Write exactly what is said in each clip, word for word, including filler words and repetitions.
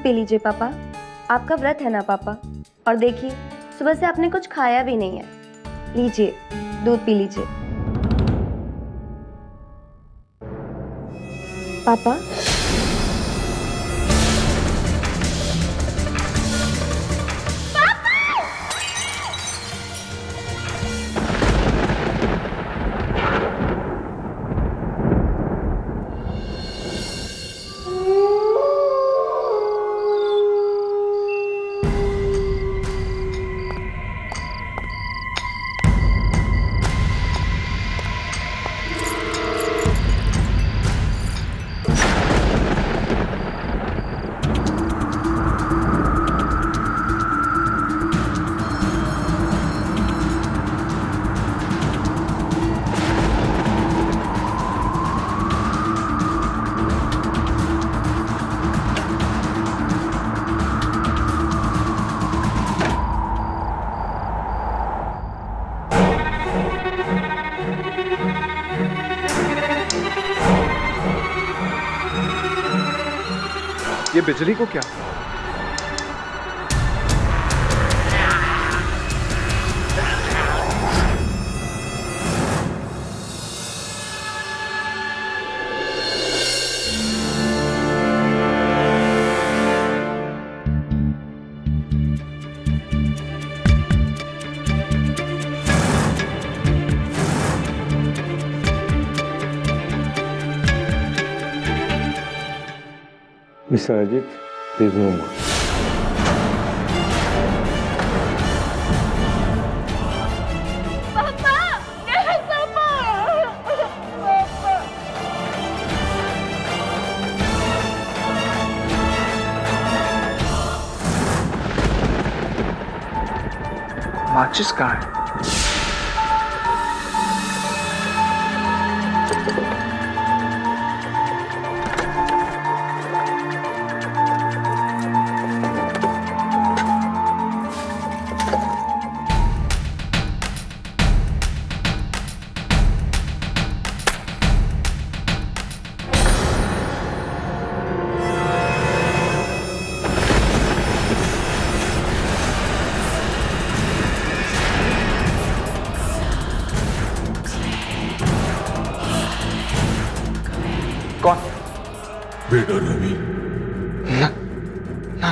दूध पी लीजिए पापा, आपका व्रत है ना पापा, और देखिए सुबह से आपने कुछ खाया भी नहीं है, लीजिए दूध पी लीजिए। पापा बिजली को क्या? Mister Ajit, please no more. पापा, नहीं पापा, पापा। माचिस कहाँ है?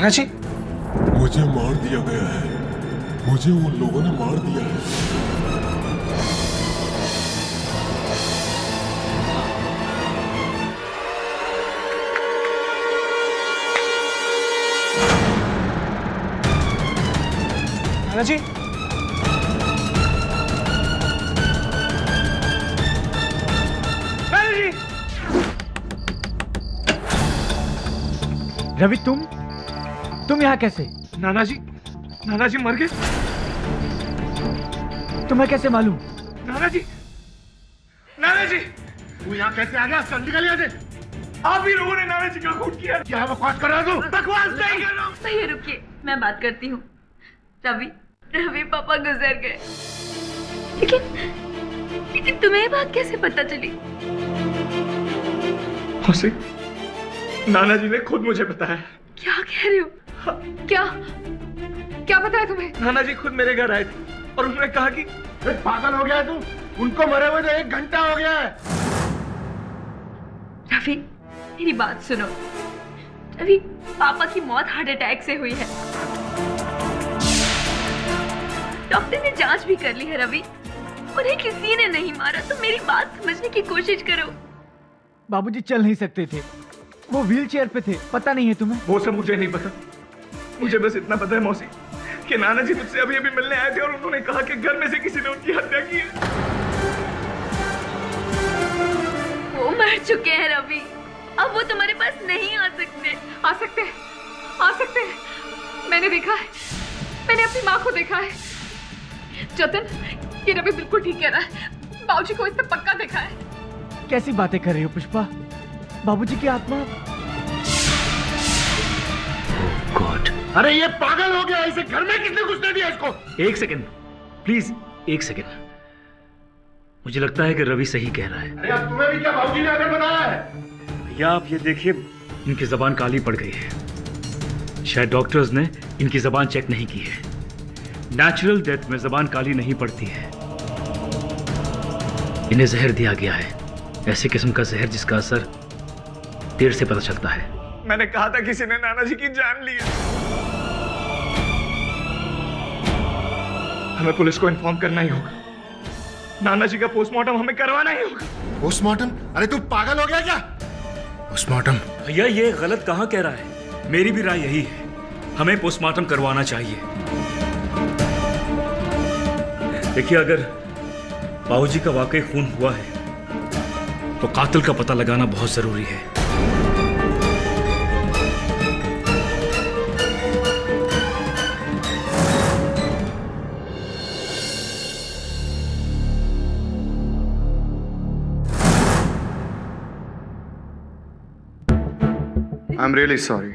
जी मुझे मार दिया गया है, मुझे उन लोगों ने मार दिया है। नाना जी नाना जी रवि तुम तुम यहाँ कैसे? नाना जी, नाना जी मर गए। तुम्हें कैसे मालूम? नाना जी, नाना जी, तू यहाँ कैसे आ गया? जल्दी निकल यहाँ से। आप ही लोगों ने नाना जी का खून किया। क्या बकवास कर रहा तू? बकवास नहीं कर रहा हूँ। सही रुकिए, मैं बात करती हूँ। रवि, रवि पापा गुजर गए। लेकिन, लेकिन तुम्हें बात कैसे पता चली? उसे नाना जी ने खुद मुझे बताया। क्या कह रही हो? क्या क्या बताया तुम्हें? नाना जी खुद मेरे घर आए थे और उन्होंने कहा कि पागल हो गया है तू, उनको मरे हुए तो एक घंटा हो गया है। रवि मेरी बात सुनो, रवि पापा की मौत हार्ट अटैक से हुई है, डॉक्टर ने जांच भी कर ली है। रवि उन्हें किसी ने नहीं मारा, तो मेरी बात समझने की कोशिश करो। बाबूजी चल नहीं सकते थे, वो व्हीलचेयर पे थे, पता नहीं है तुम्हें? वो सब मुझे नहीं पता, मुझे बस इतना पता है मौसी कि नाना जी मुझसे अभी अभी मिलने आए थे और उन्होंने कहा कि घर में से किसी ने उनकी हत्या की है। वो मर चुके हैं रवि, अब वो तुम्हारे पास नहीं आ सकते। आ सकते हैं, आ सकते हैं, मैंने देखा है, मैंने अपनी माँ को देखा है। जतिन ये रवि बिल्कुल ठीक कह रहा है, बाबूजी को इसने पक्का देखा है। कैसी बातें कर रही हो पुष्पा? बाबूजी की आत्मा? गॉड! अरे ये पागल हो गया, इसे घर में किसने घुसने दिया इसको? एक सेकंड प्लीज, एक सेकंड। मुझे लगता है कि रवि सही कह रहा है। अरे अब तुम्हें भी क्या बाबूजी ने आकर बताया है? भैया आप ये देखिए, इनकी जबान काली पड़ गई है। शायद डॉक्टर्स ने इनकी ज़बान चेक नहीं की है। नेचुरल डेथ में ज़बान काली नहीं पड़ती है। इन्हें जहर दिया गया है, ऐसे किस्म का जहर जिसका असर देर से पता चलता है। मैंने कहा था किसी ने नाना जी की जान ली है। हमें पुलिस को इन्फॉर्म करना ही होगा। नाना जी का पोस्टमार्टम हमें करवाना ही होगा। पोस्टमार्टम? अरे तू पागल हो गया क्या? पोस्टमार्टम? भैया ये गलत कहाँ कह रहा है, मेरी भी राय यही है, हमें पोस्टमार्टम करवाना चाहिए। देखिए अगर बाबूजी का वाकई खून हुआ है तो कातिल का पता लगाना बहुत जरूरी है। I am really sorry.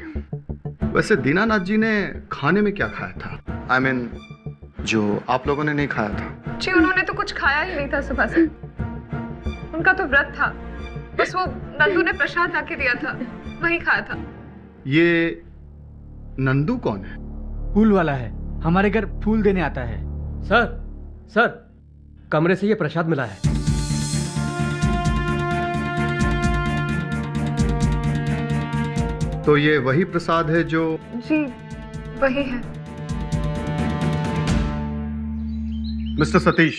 वैसे दीनानाथ जी ने खाने में क्या खाया था? आई I मीन mean, जो आप लोगों ने नहीं खाया था। जी उन्होंने तो कुछ खाया ही नहीं था सुबह से, उनका तो व्रत था, बस वो नंदू ने प्रसाद लाके दिया था वही खाया था। ये नंदू कौन है? फूल वाला है, हमारे घर फूल देने आता है। सर सर कमरे से ये प्रसाद मिला है। तो ये वही प्रसाद है जो? जी वही है। मिस्टर सतीश,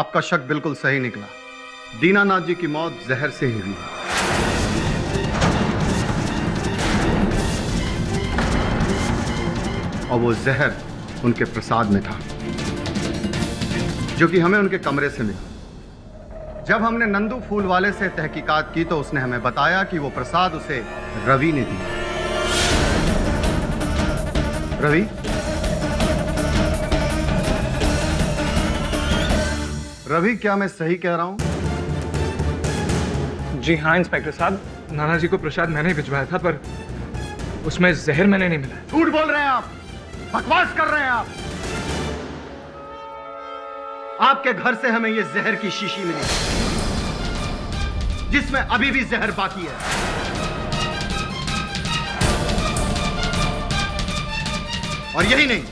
आपका शक बिल्कुल सही निकला, दीनानाथ जी की मौत जहर से ही हुई। और वो जहर उनके प्रसाद में था जो कि हमें उनके कमरे से मिला। जब हमने नंदू फूल वाले से तहकीकात की तो उसने हमें बताया कि वो प्रसाद उसे रवि ने दिया। रवि? रवि क्या मैं सही कह रहा हूं? जी हाँ इंस्पेक्टर साहब, नाना जी को प्रसाद मैंने ही भिजवाया था पर उसमें जहर मैंने नहीं मिला। झूठ बोल रहे हैं आप, बकवास कर रहे हैं आप। आपके घर से हमें ये जहर की शीशी मिली जिसमें अभी भी जहर बाकी है। और यही नहीं,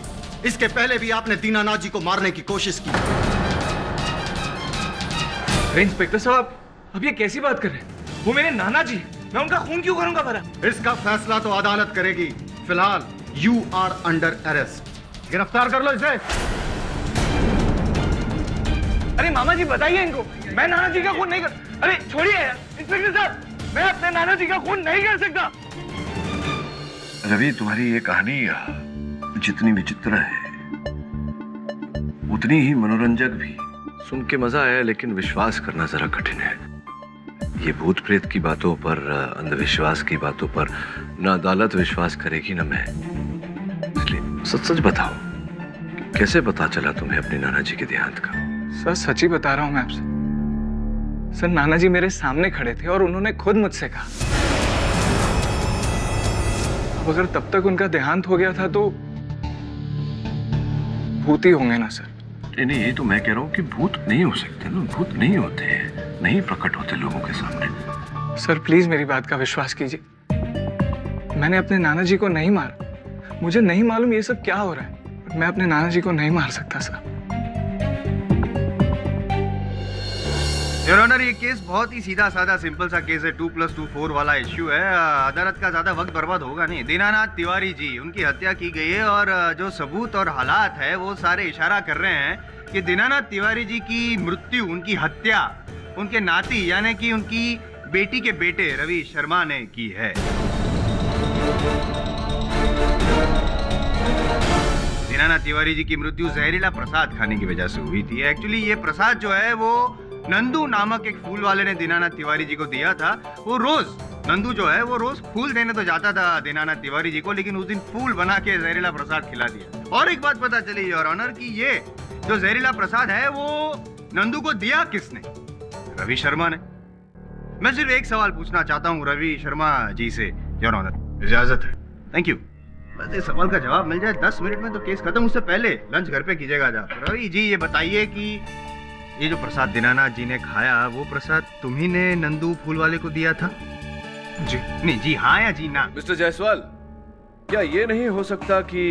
इसके पहले भी आपने दीनानाथ जी को मारने की कोशिश की। अरे इंस्पेक्टर साहब अब ये कैसी बात कर रहे हैं, वो मेरे नाना जी, मैं उनका खून क्यों करूंगा भला? इसका फैसला तो अदालत करेगी। फिलहाल यू आर अंडर अरेस्ट, गिरफ्तार कर लो इसे। अरे मामा जी बताइए इनको, मैं नाना जी का खून नहीं कर। अरे छोड़िए यार इंस्पेक्टर साहब, मैं अपने नाना जी का खून नहीं कर सकता। रवि तुम्हारी ये कहानी जितनी विचित्र है उतनी ही मनोरंजक भी। सुन के मजा आया लेकिन विश्वास करना जरा कठिन है। ये भूत प्रेत की बातों पर, अंधविश्वास की बातों पर ना अदालत विश्वास करेगी ना मैं। इसलिए सच सच बताओ, कैसे पता चला तुम्हें अपने नाना जी के देहांत का? सर सच ही बता रहा हूं मैं आपसे। सर नाना जी मेरे सामने खड़े थे और उन्होंने खुद मुझसे कहा। अब अगर तब तक उनका देहांत हो गया था तो भूत ही होंगे ना सर? नहीं नहीं, ये तो मैं कह रहा हूं कि भूत नहीं हो सकते ना, भूत नहीं होते हैं, नहीं प्रकट होते लोगों के सामने। सर प्लीज मेरी बात का विश्वास कीजिए, मैंने अपने नाना जी को नहीं मारा। मुझे नहीं मालूम ये सब क्या हो रहा है, मैं अपने नाना जी को नहीं मार सकता सर। योर ऑनर ये केस बहुत ही सीधा साधा सिंपल सा केस है, टू प्लस टू फोर वाला इश्यू है। अदालत का ज्यादा वक्त बर्बाद होगा नहीं। दीनानाथ तिवारी जी, उनकी हत्या की गई है और जो सबूत और हालात है वो सारे इशारा कर रहे हैं कि दीनानाथ तिवारी जी की मृत्यु, उनकी हत्या उनके नाती यानी कि उनकी बेटी के बेटे रवि शर्मा ने की है। दीनानाथ तिवारी जी की मृत्यु जहरीला प्रसाद खाने की वजह से हुई थी। एक्चुअली ये प्रसाद जो है वो नंदू नामक एक फूल वाले ने दीनानाथ तिवारी जी को दिया था। वो रोज नंदू जो है वो रोज फूल देने तो जाता था दीनानाथ तिवारी जी को, लेकिन उस दिन फूल बना के जहरीला प्रसाद खिला दिया। और एक बात पता चली योर ऑनर कि ये जो जहरीला प्रसाद है वो नंदू को दिया किसने? रवि शर्मा ने। मैं सिर्फ एक सवाल पूछना चाहता हूँ रवि शर्मा जी से योर ऑनर। इजाजत है? Thank you. बस इस सवाल का जवाब मिल जाए दस मिनट में तो केस खत्म, उससे पहले लंच घर पे कीजिएगा। रवि जी ये बताइए कि ये जो प्रसाद दीनानाथ जी ने खाया वो प्रसाद तुम्ही ने नंदू फूल वाले को दिया था? जी नहीं। जी हाँ या जी ना? मिस्टर जायसवाल क्या ये नहीं हो सकता कि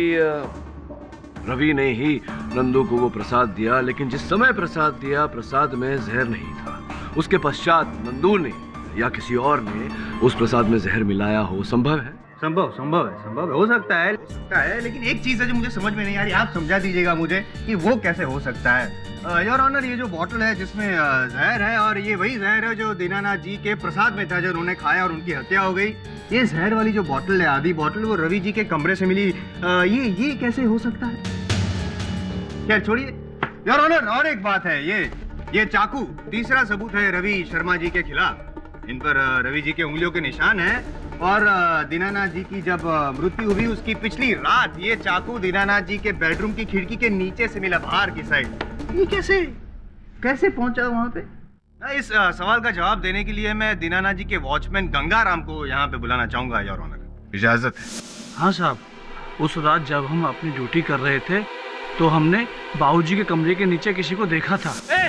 रवि ने ही नंदू को वो प्रसाद दिया, लेकिन जिस समय प्रसाद दिया प्रसाद में जहर नहीं था, उसके पश्चात नंदू ने या किसी और ने उस प्रसाद में जहर मिलाया हो? संभव है, संभव संभव है, संभव है, हो सकता है, हो सकता है। लेकिन एक चीज़ है जो मुझे समझ में नहीं आ रही, आप समझा दीजिएगा मुझे कि वो कैसे हो सकता है। योर ऑनर, ये जो बॉटल है जिसमें जहर है और ये वही जहर है जो दीनानाथ जी के प्रसाद में था जो उन्होंने खाया और उनकी हत्या हो गई, ये जहर वाली जो बॉटल है, आधी बॉटल, वो रवि जी के कमरे से मिली, ये ये कैसे हो सकता है? खैर छोड़िए योर ऑनर, और एक बात है, ये ये चाकू तीसरा सबूत है रवि शर्मा जी के खिलाफ। इन पर रवि जी के उंगलियों के निशान हैं और दीनानाथ जी की जब मृत्यु हुई उसकी पिछली रात ये चाकू दीनानाथ जी के बेडरूम की खिड़की के नीचे से मिला, बाहर की साइड। ये कैसे कैसे पहुंचा वहां पे? इस सवाल का जवाब देने के लिए मैं दीनानाथ जी के वॉचमैन गंगा राम को यहाँ पे बुलाना चाहूंगा, योर ऑनर। इजाजत है? हाँ साहब, उस रात जब हम अपनी ड्यूटी कर रहे थे तो हमने बाबूजी के कमरे के नीचे किसी को देखा था। ए,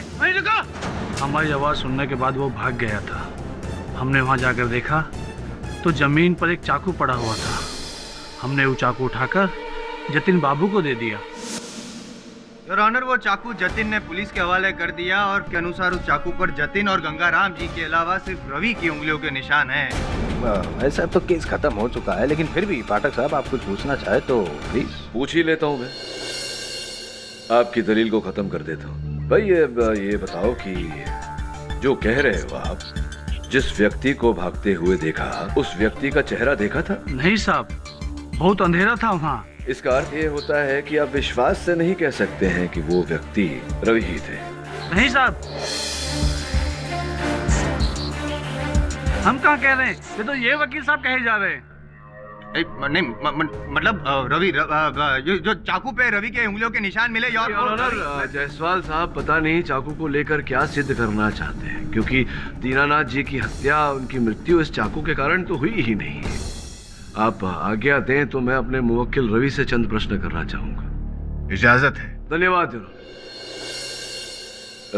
हमारी आवाज सुनने के बाद वो भाग गया था। हमने वहाँ जाकर देखा तो जमीन पर एक चाकू पड़ा हुआ था। हमने वो चाकू उठाकर जतिन बाबू को दे दिया। योर ऑनर, वो चाकू जतिन ने पुलिस के हवाले कर दिया और के अनुसार उस चाकू पर जतिन और गंगाराम जी के अलावा सिर्फ रवि की उंगलियों के निशान हैं। भाई साहब, तो केस खत्म हो चुका है, लेकिन फिर भी पाठक साहब आप कुछ पूछना चाहे तो प्लीज पूछ ही लेता हूँ। मैं आपकी दलील को खत्म कर देता हूँ। भाई ये, ये बताओ कि जो कह रहे हो आप, जिस व्यक्ति को भागते हुए देखा उस व्यक्ति का चेहरा देखा था? नहीं साहब, बहुत अंधेरा था वहाँ। इसका अर्थ ये होता है कि आप विश्वास से नहीं कह सकते हैं कि वो व्यक्ति रवि ही थे? नहीं साहब, हम कहाँ कह रहे हैं, ये तो ये वकील साहब कहे जा रहे हैं। नहीं, म, म, मतलब रवि जो चाकू पे रवि के उंगलियों के निशान मिले। योर ऑनर, जायसवाल साहब पता नहीं चाकू को लेकर क्या सिद्ध करना चाहते हैं, क्योंकि दीनानाथ जी की हत्या, उनकी मृत्यु इस चाकू के कारण तो हुई ही नहीं है। आप आज्ञा दें तो मैं अपने मुवक्किल रवि से चंद प्रश्न करना चाहूँगा। इजाजत है? धन्यवाद।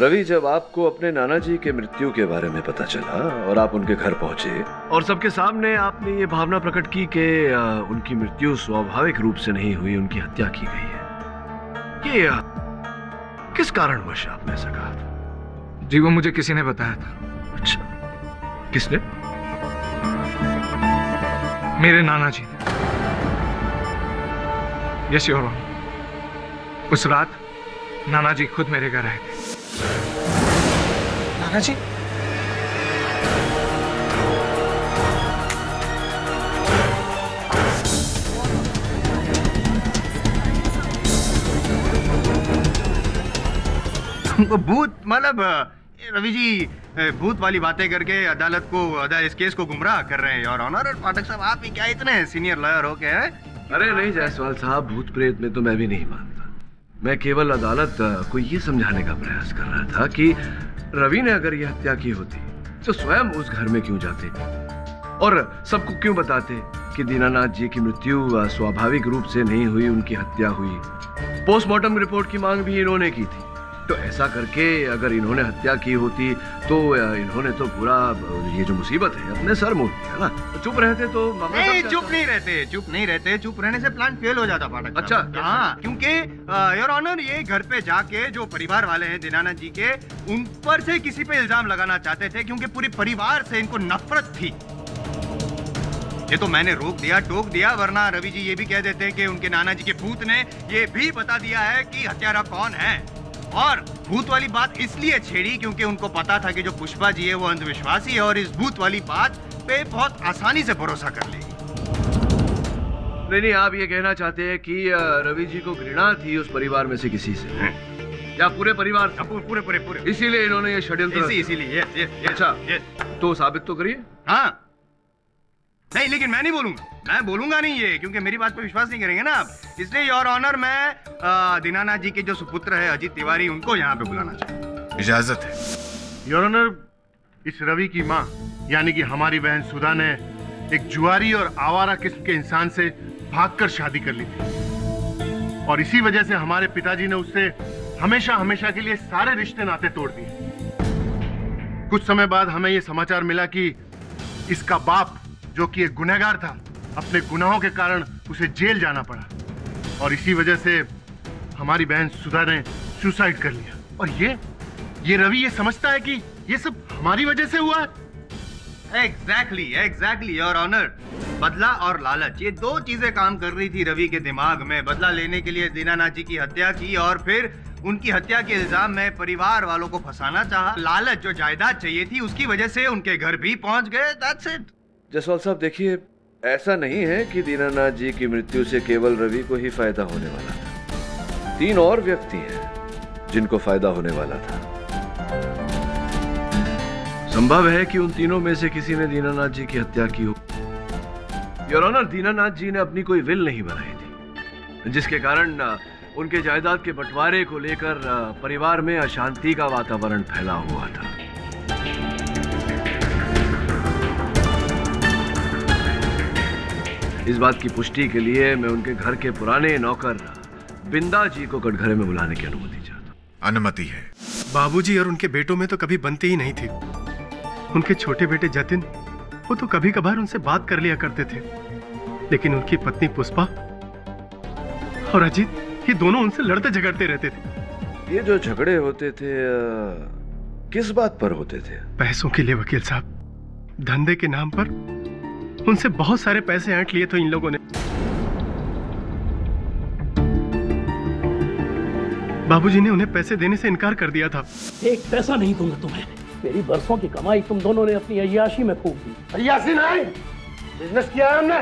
रवि, जब आपको अपने नाना जी के मृत्यु के बारे में पता चला और आप उनके घर पहुंचे और सबके सामने आपने ये भावना प्रकट की कि उनकी मृत्यु स्वाभाविक रूप से नहीं हुई, उनकी हत्या की गई है, ये किस कारणवश आपने ऐसा कहा था? जी, वो मुझे किसी ने बताया था। अच्छा, किसने? मेरे नाना जी ने। यस योर ऑनर, उस रात नाना जी खुद मेरे घर आए थे। नाना जी? तुमको भूत, मतलब रवि जी भूत वाली बातें करके अदालत को, इस केस को गुमराह कर रहे हैं। योर ऑनर, पाठक साहब आप ही क्या इतने सीनियर लॉयर हो के हैं? अरे नहीं जायसवाल साहब, भूत प्रेत में तो मैं भी नहीं मानता। मैं केवल अदालत को ये समझाने का प्रयास कर रहा था कि रवि ने अगर यह हत्या की होती तो स्वयं उस घर में क्यों जाते और सबको क्यों बताते कि दीनानाथ जी की मृत्यु स्वाभाविक रूप से नहीं हुई, उनकी हत्या हुई। पोस्टमार्टम रिपोर्ट की मांग भी इन्होंने की थी, तो ऐसा करके अगर इन्होंने हत्या की होती तो इन्होंने तो पूरा ये जो मुसीबत है अपने सर मोड़ लिया ना। तो चुप रहते तो नहीं, चुप नहीं रहते, चुप नहीं रहते, चुप रहने से प्लान फेल हो जाता पाठक। अच्छा, हाँ, क्योंकि योर ऑनर ये घर पे जाके जो परिवार वाले हैं दीनानाथ जी के, उन पर से किसी पे इल्जाम लगाना चाहते थे, क्योंकि पूरे परिवार से इनको नफरत थी। ये तो मैंने रोक दिया, टोक दिया, वरना रवि जी ये भी कह देते कि उनके नाना जी के भूत ने ये भी बता दिया है कि हत्यारा कौन है। और भूत वाली बात इसलिए छेड़ी क्योंकि उनको पता था कि जो पुष्पा जी है वो अंधविश्वासी है और इस भूत वाली बात पे बहुत आसानी से भरोसा कर लेगी। नहीं नहीं, आप ये कहना चाहते हैं कि रवि जी को घृणा थी उस परिवार में से किसी से, या पूरे परिवार से? पूरे पूरे पूरे, इसीलिए इन्होंने ये षड्यंत्र, इसीलिए। Yes yes. अच्छा तो साबित तो करिए। हाँ, नहीं लेकिन मैं नहीं बोलूंगा, मैं बोलूंगा नहीं ये, क्योंकि मेरी बात पर विश्वास नहीं करेंगे ना आप, इसलिए योर ऑनर मैं दीनानाथ जी के जो सुपुत्र है अजीत तिवारी, उनको यहाँ पे बुलाना चाहिए। इजाजत है? योर ऑनर, इस रवि की माँ यानी कि हमारी बहन सुधा ने एक जुआरी और आवारा किस्म के इंसान से भागकर शादी कर ली थी और इसी वजह से हमारे पिताजी ने उससे हमेशा हमेशा के लिए सारे रिश्ते नाते तोड़ दिए। कुछ समय बाद हमें यह समाचार मिला कि इसका बाप जो कि एक गुनहगार था, अपने गुनाहों के कारण उसे जेल जाना पड़ा और इसी वजह से हमारी बहन सुधा ने सुसाइड कर लिया। और ये ये रवि ये समझता है कि ये सब हमारी वजह से हुआ है। Exactly exactly your honour. बदला और लालच, ये दो चीजें काम कर रही थी रवि के दिमाग में। बदला लेने के लिए दीनानाथ जी की हत्या की और फिर उनकी हत्या के इल्जाम में परिवार वालों को फंसाना चाहा। लालच, जो जायदाद चाहिए थी उसकी वजह से उनके घर भी पहुंच गए। That's it. जसवाल साहब देखिए, ऐसा नहीं है कि दीनानाथ जी की मृत्यु से केवल रवि को ही फायदा होने वाला था। तीन और व्यक्ति हैं जिनको फायदा होने वाला था। संभव है कि उन तीनों में से किसी ने दीनानाथ जी की हत्या की हो। योर ऑनर, दीनानाथ जी ने अपनी कोई विल नहीं बनाई थी जिसके कारण उनके जायदाद के बंटवारे को लेकर परिवार में अशांति का वातावरण फैला हुआ था। इस बात की पुष्टि के लिए मैं उनके घर के पुराने नौकर बिंदा जी को कटघरे में बुलाने की अनुमति चाहता हूँ। अनुमति है। बाबूजी और उनके बेटों में तो कभी बनती ही नहीं थी। उनके छोटे बेटे जतिन, वो तो कभी कभार उनसे बात कर लिया करते थे, लेकिन उनकी पत्नी पुष्पा और अजीत, ये दोनों उनसे लड़ते झगड़ते रहते थे। ये जो झगड़े होते थे किस बात पर होते थे? पैसों के लिए वकील साहब। धंधे के नाम पर उनसे बहुत सारे पैसे ऐंठ लिए थे इन लोगों ने। बाबूजी ने उन्हें पैसे देने से इनकार कर दिया था। एक पैसा नहीं दूंगा तुम्हें। मेरी बरसों की कमाई तुम दोनों ने अपनी अय्याशी में फूंक दी। अय्याशी नहीं, बिजनेस किया है हमने।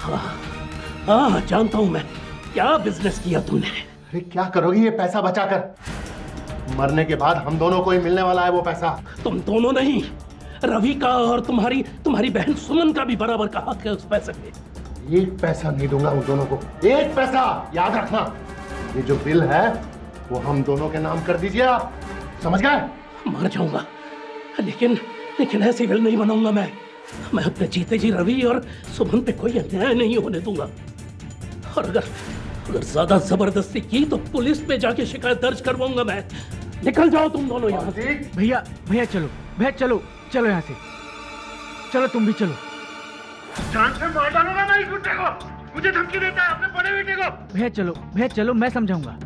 हाँ हाँ जानता हूँ मैं, क्या बिजनेस किया तूने। अरे क्या करोगी ये पैसा बचाकर? मरने के बाद हम दोनों को ही मिलने वाला है वो पैसा। तुम दोनों नहीं, रवि का और तुम्हारी तुम्हारी बहन सुमन का भी बराबर का हक है उस पैसे पे। एक पैसा नहीं दूंगा उन दोनों को, एक पैसा। याद रखना, ये जो बिल है वो हम दोनों के नाम कर दीजिए आप, समझ गए? मर जाऊंगा लेकिन लेकिन ऐसी बिल नहीं बनाऊंगा मैं। मैं अपने जीते जी रवि और सुमन पे कोई अन्याय नहीं होने दूंगा। और अगर अगर ज्यादा जबरदस्ती की तो पुलिस पे जाके शिकायत दर्ज करवाऊंगा मैं। निकल जाओ तुम दोनों यहाँ से। भैया भैया चलो, भैया चलो, चलो यहाँ से, चलो तुम भी चलो। जान से मार डालूंगा मैं इस कुत्ते को, मुझे धमकी देता है अपने बड़े बेटे को। भैया चलो, भैया चलो, मैं समझाऊंगा।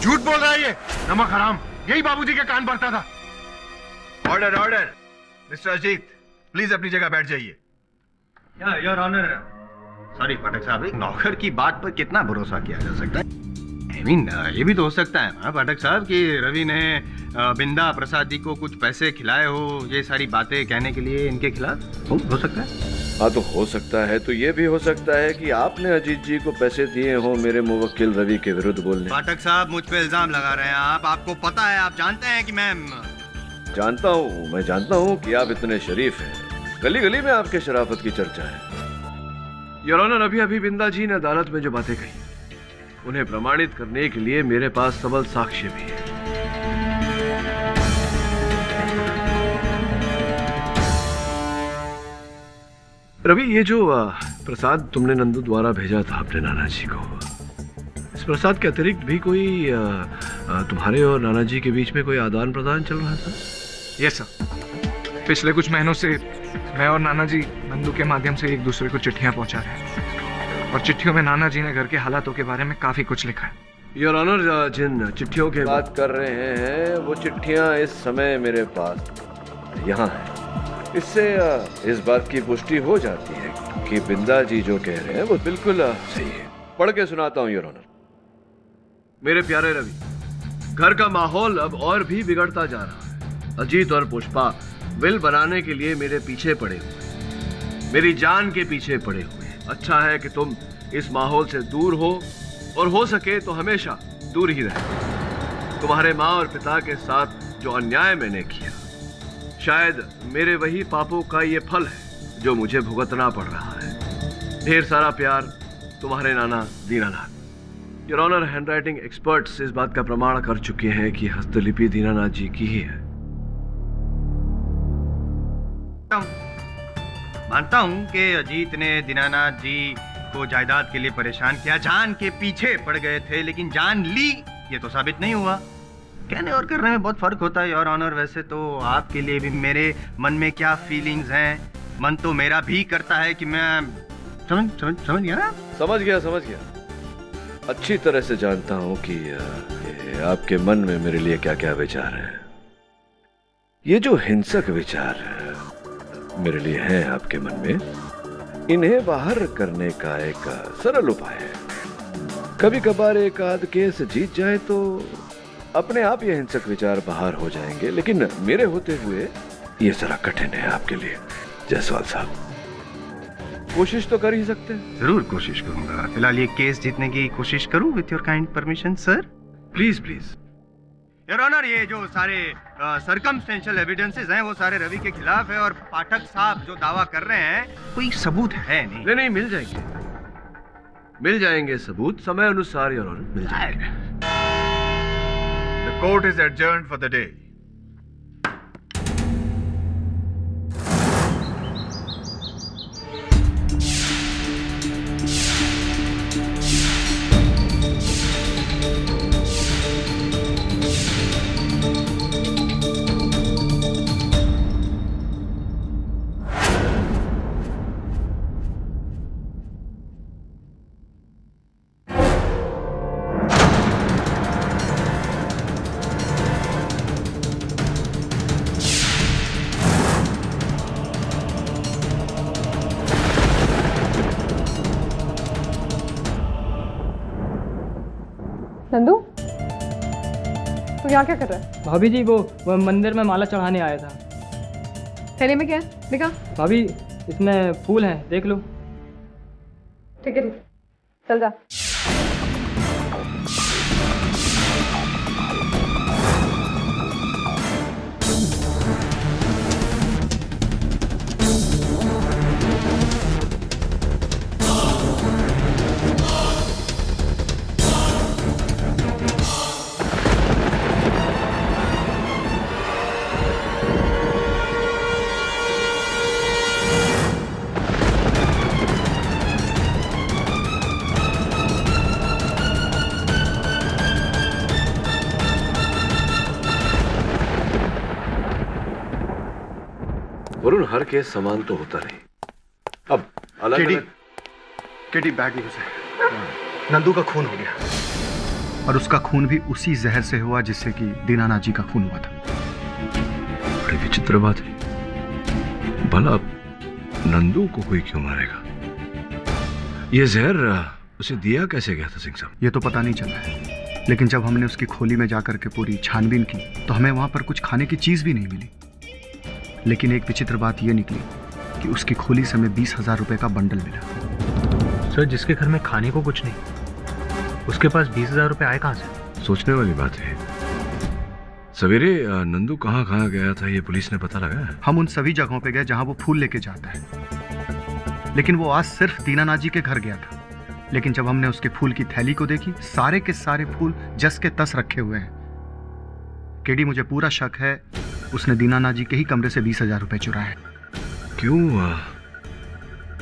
झूठ बोल रहा है ये नमक हराम, यही बाबूजी के कान पड़ता था। Order order, mister Ajit please अपनी जगह बैठ जाइए। या योर ऑनर। सॉरी पाठक साहब, नौकर की बात पर कितना भरोसा किया जा सकता है? आई मीन ये भी तो हो सकता है ना पाठक साहब कि रवि ने बिंदा प्रसाद जी को कुछ पैसे खिलाए हो, ये सारी बातें कहने के लिए इनके खिलाफ। हो सकता है। हाँ तो हो सकता है, तो ये भी हो सकता है कि आपने अजीत जी को पैसे दिए हो मेरे मुवक्किल रवि के विरुद्ध बोलने। पाठक साहब मुझ पर इल्जाम लगा रहे हैं आप, आपको पता है, आप जानते हैं कि मैं जानता हूँ, मैं जानता हूँ कि आप इतने शरीफ हैं, गली गली में आपके शराफत की चर्चा है। योर ऑनर, अभी अभी बिंदा जी ने अदालत में जो बातें कही उन्हें प्रमाणित करने के लिए मेरे पास सबल साक्ष्य भी है। रवि, ये जो प्रसाद तुमने नंदू द्वारा भेजा था अपने नाना जी को, इस प्रसाद के अतिरिक्त भी कोई तुम्हारे और नाना जी के बीच में कोई आदान प्रदान चल रहा था? यस सर, पिछले कुछ महीनों से मैं और नाना जी नंदू के माध्यम से एक दूसरे को चिट्ठियां पहुंचा रहे हैं और चिट्ठियों में नाना जी ने घर के हालातों के बारे में काफी कुछ लिखा है। योर ऑनर, जिन चिट्ठियों के बात कर रहे हैं वो चिट्ठियां इस समय मेरे पास यहाँ है। इससे इस बात की पुष्टि हो जाती है कि बिंदा जी जो कह रहे हैं वो बिल्कुल सही है। पढ़ के सुनाता हूँ योर ऑनर। मेरे प्यारे रवि, घर का माहौल अब और भी बिगड़ता जा रहा है। अजीत और पुष्पा बिल बनाने के लिए मेरे पीछे पड़े हुए, मेरी जान के पीछे पड़े हुए। अच्छा है कि तुम इस माहौल से दूर हो और हो सके तो हमेशा दूर ही रहे। तुम्हारे माँ और पिता के साथ जो अन्याय मैंने किया, शायद मेरे वही पापों का ये फल है जो मुझे भुगतना पड़ रहा है। ढेर सारा प्यार, तुम्हारे नाना Dinanath. Your honour, handwriting experts इस बात का प्रमाण कर चुके हैं कि हस्तलिपि दीनानाथ जी की ही है। मानता हूं कि अजीत ने दीनानाथ जी को जायदाद के लिए परेशान किया, जान के पीछे पड़ गए थे, लेकिन जान ली ये तो साबित नहीं हुआ। कहने और करने में बहुत फर्क होता है योर ऑनर। वैसे तो आपके लिए भी मेरे मन में क्या फीलिंग्स हैं, मन तो मेरा भी करता है कि मैं समझ समझ समझ गया ना? समझ गया समझ गया। अच्छी तरह से जानता हूँ कि आपके मन में मेरे लिए क्या क्या विचार है। ये जो हिंसक विचार मेरे लिए हैं आपके मन में, इन्हें बाहर करने का एक सरल उपाय है। कभी कभार एक आध केस जीत जाए तो अपने आप ये हिंसक विचार बाहर हो जाएंगे, लेकिन मेरे होते हुए ये जरा कठिन है आपके लिए जायसवाल साहब। कोशिश तो कर ही सकते हैं। जरूर कोशिश करूंगा। फिलहाल ये केस जीतने की कोशिश करूं with your kind permission sir. Please please your honour, ये जो सारे सरकमस्टेंशियल एविडेंसेस हैं वो सारे रवि के खिलाफ है, और पाठक साहब जो दावा कर रहे हैं कोई सबूत है नहीं। नहीं नहीं, मिल जाएंगे मिल जाएंगे सबूत समय अनुसार योर ऑनर, मिल जाएंगे। The court is adjourned for the day. Nandu, तू यहाँ क्या कर रहा है? भाभी जी वो, वो मंदिर में माला चढ़ाने आया था। थैले में क्या है देखा? भाभी इसमें फूल हैं, देख लो। ठीक है, चल जा। हर केस समान तो होता नहीं। अब अलग केटी, अलग... केटी बैड न्यूज़ है। नंदू का खून हो गया, और उसका खून भी उसी जहर से हुआ जिससे कि दीनानाथ जी का खून हुआ था। बड़ी विचित्र बात है, भला नंदू को कोई क्यों मारेगा? ये जहर उसे दिया कैसे गया था सिंह साहब? ये तो पता नहीं चला है, लेकिन जब हमने उसकी खोली में जाकर के पूरी छानबीन की तो हमें वहां पर कुछ खाने की चीज भी नहीं मिली। लेकिन एक विचित्र बात यह निकली कि उसकी खोली से हमें बीस हजार रुपए का बंडल मिला। सर, जिसके घर में खाने को कुछ नहीं, उसके पास बीस हजार रुपए आए कहाँ से? सोचने वाली बात है। सवेरे नंदू कहाँ कहाँ गया था ये पुलिस ने पता लगाया? हम उन सभी जगहों पे गए जहाँ वो फूल लेके जाता है, लेकिन वो आज सिर्फ दीनानाथ जी के घर गया था। लेकिन जब हमने उसके फूल की थैली को देखी, सारे के सारे फूल जस के तस रखे हुए हैं। केडी, मुझे पूरा शक है उसने दीनानाथ जी के ही कमरे से बीस हजार रुपए चुराए। क्यों?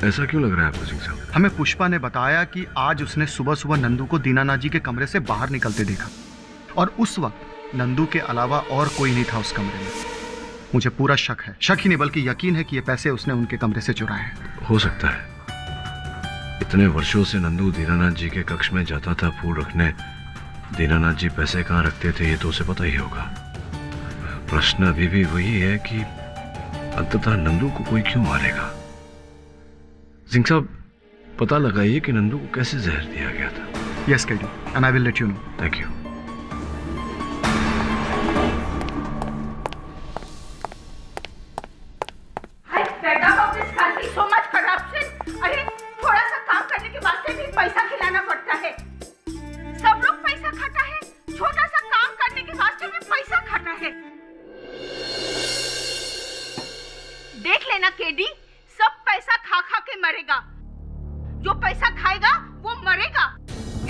ऐसा क्यों लग रहा है आपको सिंह साहब? हमें पुष्पा ने बताया कि आज उसने सुबह सुबह नंदू को दीनानाथ जी के कमरे से बाहर निकलते देखा, और उस वक्त नंदू के अलावा और कोई नहीं था उस कमरे में। मुझे पूरा शक है, शक ही नहीं बल्कि यकीन है कि ये पैसे उसने उनके कमरे से चुराए हैं। हो सकता है। इतने वर्षों से नंदू दीनानाथ जी के कक्ष में जाता था फूल रखने, दीनानाथ जी पैसे कहाँ रखते थे ये तो उसे पता ही होगा। प्रश्न अभी भी वही है कि अंततः नंदू को कोई क्यों मारेगा? सिंह साहब, पता लगाइए कि नंदू को कैसे जहर दिया गया था। Yes KD, and I will let you know. Thank you. अरे थोड़ा सा काम करने के बाद से भी पैसा खिलाना पड़ता है। सब लोग पैसा खाता है, छोटा सा काम करने के बाद से भी पैसा खाता है। देख लेना केडी, सब पैसा खा खा के मरेगा। जो पैसा खाएगा वो मरेगा।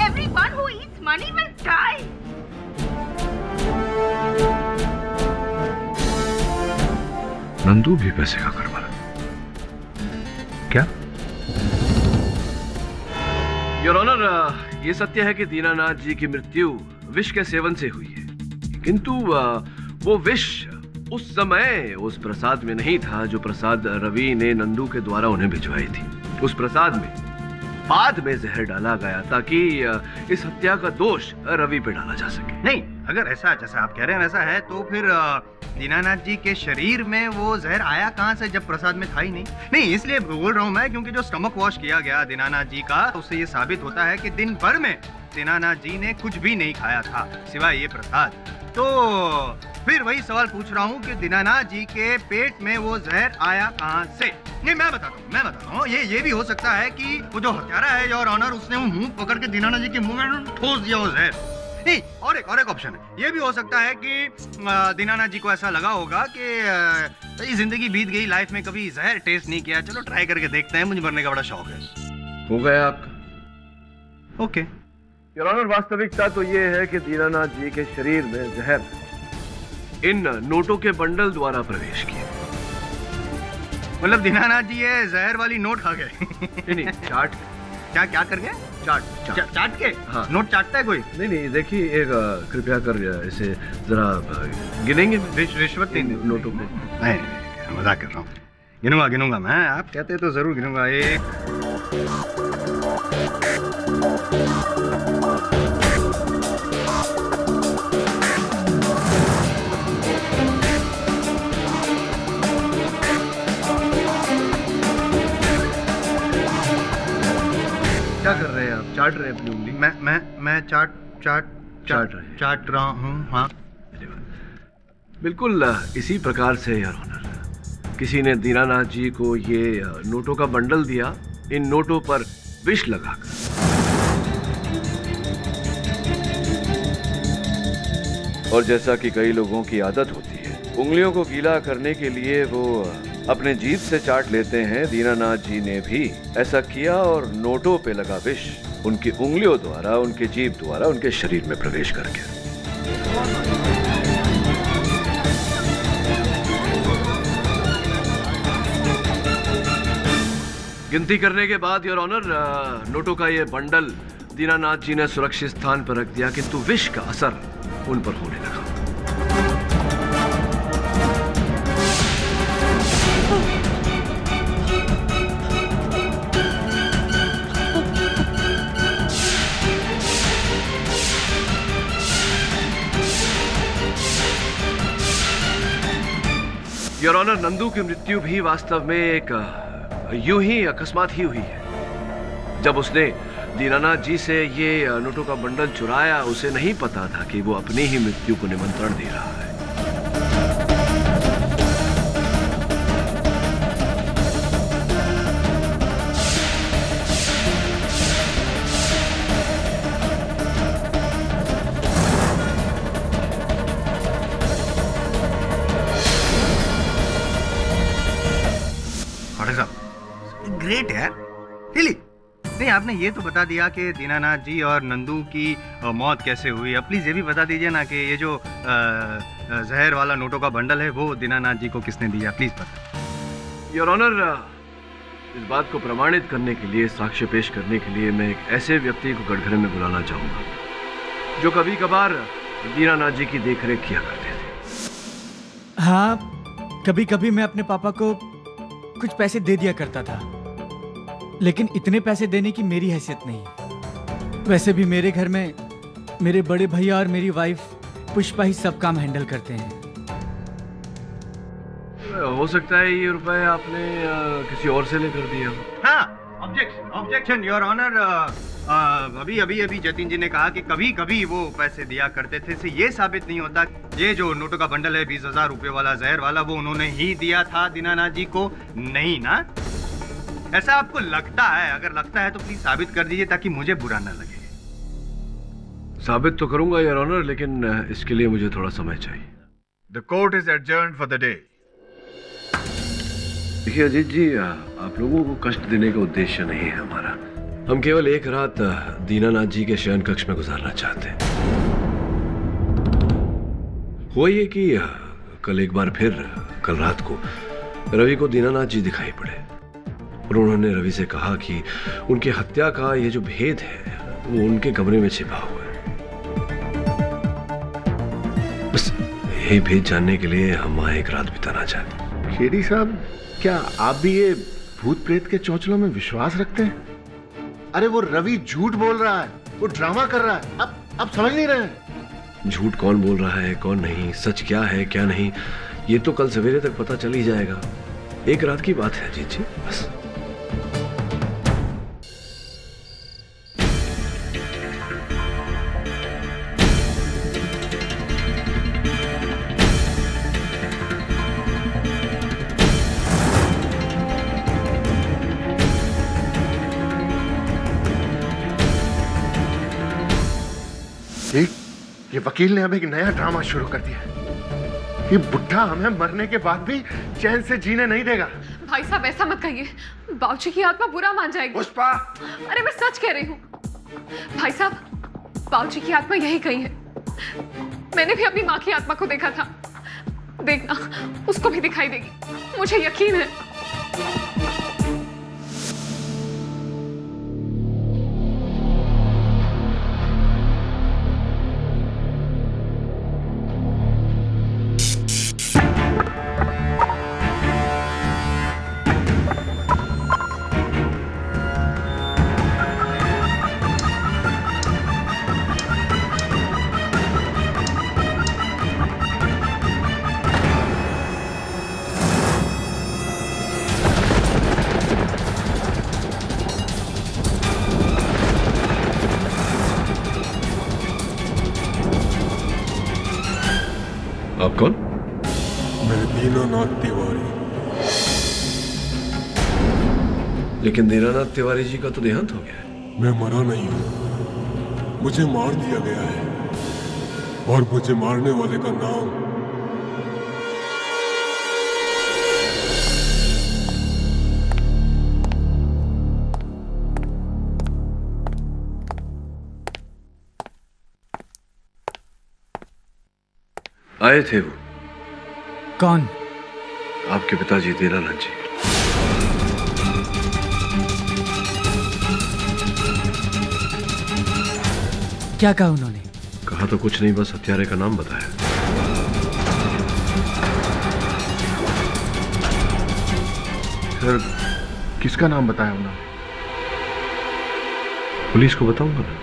Everyone who eats money will die. Nandu भी पैसे खाकर मरा। क्या? योर ऑनर, ये सत्य है कि दीनानाथ जी की मृत्यु विष के सेवन से हुई है, किंतु वो विष उस समय उस प्रसाद में नहीं था जो प्रसाद रवि ने नंदू के द्वारा उन्हें भिजवाई थी। उस प्रसाद में बाद में जहर डाला गया ताकि इस हत्या का दोष रवि पे डाला जा सके। नहीं, अगर ऐसा जैसा आप कह रहे हैं वैसा है तो फिर दीनानाथ जी के शरीर में वो जहर आया कहाँ से जब प्रसाद में था ही नहीं? नहीं, इसलिए बोल रहा हूँ मैं क्योंकि जो स्टमक वॉश किया गया दीनानाथ जी का उससे ये साबित होता है कि दिन भर में दीनानाथ जी ने कुछ भी नहीं खाया था सिवाय ये प्रसाद। तो फिर वही सवाल पूछ रहा हूँ कि दीनानाथ जी के पेट में वो जहर आया कहाँ से? नहीं मैं बताता हूँ मैं बताता हूँ ये ये भी हो सकता है कि वो जो हत्यारा है योर ऑनर उसने वो मुंह पकड़ के दीनानाथ जी के मुंह में ठोस दिया वो जहर। नहीं, और एक और एक ऑप्शन है, ये भी हो सकता है कि दीनानाथ जी को ऐसा लगा होगा कि जिंदगी बीत गई, लाइफ में कभी जहर टेस्ट नहीं किया, चलो ट्राई करके देखते हैं, मुझे मरने का बड़ा शौक है। हो गया आपका ओके। योर ऑनर, वास्तविकता तो ये है कि दीनानाथ जी के शरीर में जहर इन नोटों के बंडल द्वारा प्रवेश किया। मतलब दीनानाथ जी ये जहर वाली नोट खा गए? नहीं, चाट क्या क्या कर गए? चाट चाट, चा, चाट के? हाँ। नोट चाटता है कोई? नहीं नहीं, देखिए एक कृपया कर इसे जरा गिनेंगे। रिश्वत नहीं नोटों में? नहीं, मजाक कर रहा हूँ, गिनूंगा गिनूंगा मैं, आप कहते तो जरूर गिनूंगा। एक क्या कर रहे हैं आप? चाट रहे हैं अपनी उंगली? मैं मैं मैं चाट चाट चाट रहे चाट रहा हूँ। हाँ बिल्कुल इसी प्रकार से यार होनर, किसी ने दीनानाथ जी को ये नोटों का बंडल दिया, इन नोटों पर विष लगाकर। और जैसा कि कई लोगों की आदत होती है, उंगलियों को गीला करने के लिए वो अपने जीभ से चाट लेते हैं। दीनानाथ जी ने भी ऐसा किया और नोटों पे लगा विष उनकी उंगलियों द्वारा, उनके जीभ द्वारा उनके शरीर में प्रवेश कर गया। गिनती करने के बाद योर ऑनर, नोटों का ये बंडल दीनानाथ जी ने सुरक्षित स्थान पर रख दिया, किंतु विष का असर उन पर होने लगा। योर ऑनर, नंदू की मृत्यु भी वास्तव में एक यूं ही अकस्मात ही हुई है। जब उसने दीनानाथ जी से ये नोटों का बंडल चुराया, उसे नहीं पता था कि वो अपनी ही मृत्यु को निमंत्रण दे रहा है। आपने ये तो बता दिया कि दीनानाथ जी और नंदू की मौत कैसे हुई, अब प्लीज ये भी बता दीजिए ना कि ये जो जहर वाला नोटों का बंडल है वो दीनानाथ जी को किसने दिया, प्लीज बता। योर ऑनर, इस बात को प्रमाणित करने के लिए, साक्ष्य पेश करने के लिए मैं एक ऐसे व्यक्ति को गढ़घरे में बुलाना चाहूंगा जो कभी कभार दीनानाथ जी की देखरेख किया करते थे। हाँ, कभी कभी मैं अपने पापा को कुछ पैसे दे दिया करता था, लेकिन इतने पैसे देने की मेरी हैसियत नहीं। वैसे भी मेरे घर में मेरे बड़े भैया और मेरी वाइफ पुष्पा ही सब काम हैंडल करते हैं। हो सकता है ये रुपए आपने आ, किसी और से लेकर दिया। हाँ, ऑब्जेक्शन ऑब्जेक्शन योर ऑनर। अभी अभी अभी जतिन जी ने कहा कि कभी कभी वो पैसे दिया करते थे, से ये साबित नहीं होता। ये जो नोटों का बंडल है बीस हजार रुपये वाला जहर वाला, वो उन्होंने ही दिया था दीनानाथ जी को, नहीं ना? ऐसा आपको लगता है? अगर लगता है तो प्लीज साबित कर दीजिए ताकि मुझे बुरा ना लगे। साबित तो करूंगा योर ऑनर, लेकिन इसके लिए मुझे थोड़ा समय चाहिए। The court is adjourned for the day. देखिए अजीत जी, आप लोगों को कष्ट देने का उद्देश्य नहीं है हमारा। हम केवल एक रात दीनानाथ जी के शयन कक्ष में गुजारना चाहते हैं। हुआ ये कि कल एक बार फिर, कल रात को रवि को दीनानाथ जी दिखाई पड़े और उन्होंने रवि से कहा कि उनकी हत्या का ये जो भेद है वो उनके कमरे में छिपा हुआ है। बस ये भेद जानने के लिए हम वहां एक रात बिताना चाहते हैं। खेड़ी साहब, क्या आप भी ये भूत प्रेत के चौंचलों में विश्वास रखते हैं? अरे वो रवि झूठ बोल रहा है, वो ड्रामा कर रहा है। अब अब समझ नहीं रहे हैं झूठ कौन बोल रहा है कौन नहीं, सच क्या है क्या नहीं। ये तो कल सवेरे तक पता चल ही जाएगा, एक रात की बात है अजीत जी, बस। ये वकील ने अब एक नया ड्रामा शुरू कर दिया है। ये बुढ़ा हमें मरने के बाद भी चैन से जीने नहीं देगा। भाई साहब ऐसा मत कहिए, बाबूजी की आत्मा बुरा मान जाएगी। पुष्पा! अरे मैं सच कह रही हूँ भाई साहब, बाबूजी की आत्मा यही कही है। मैंने भी अपनी माँ की आत्मा को देखा था, देखना उसको भी दिखाई देगी, मुझे यकीन है। लेकिन दीनानाथ तिवारी जी का तो देहांत हो गया है। मैं मरा नहीं हूँ, मुझे मार दिया गया है, और मुझे मारने वाले का नाम आए थे वो। कौन? आपके पिताजी दीनानाथ जी। क्या कहा उन्होंने? कहा तो कुछ नहीं, बस हत्यारे का नाम बताया। सर किसका नाम बताया उन्होंने? पुलिस को बताऊंगा ना।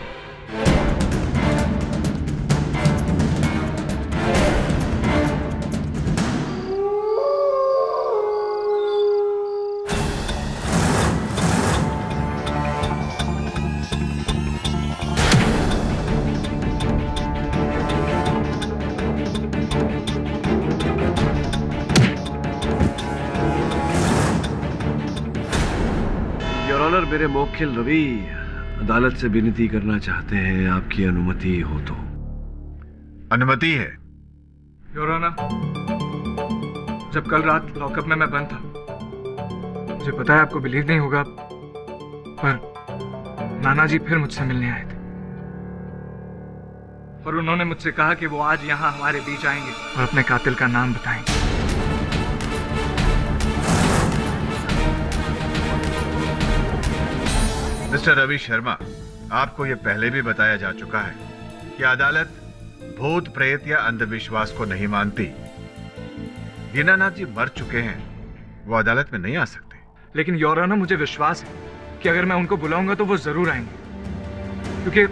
मेरे मोखिल रवि अदालत से विनती करना चाहते हैं, आपकी अनुमति हो तो। अनुमति है योर ऑनर। जब कल रात लॉकअप में मैं बंद था, मुझे पता है आपको बिलीव नहीं होगा, पर नाना जी फिर मुझसे मिलने आए थे और उन्होंने मुझसे कहा कि वो आज यहाँ हमारे बीच आएंगे और अपने कातिल का नाम बताएंगे। मिस्टर रवि शर्मा, आपको यह पहले भी बताया जा चुका है कि अदालत भूत प्रेत या अंधविश्वास को नहीं मानती। दीनानाथ जी मर चुके हैं, वो अदालत में नहीं आ सकते। लेकिन योर ऑनर मुझे विश्वास है कि अगर मैं उनको बुलाऊंगा तो वो जरूर आएंगे, क्योंकि